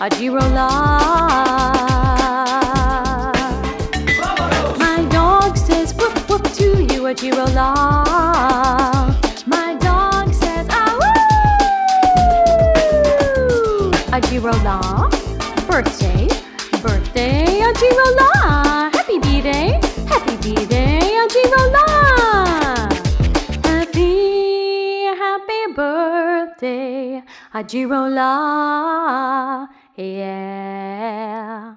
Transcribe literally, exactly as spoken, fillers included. Ajirola. My dog says woof woof to you, Ajirola. My dog says ah woo, Ajirola. Birthday, birthday, Ajirola. Happy D-Day, happy D-Day, Ajirola. Happy, happy birthday, Ajirola. Yeah.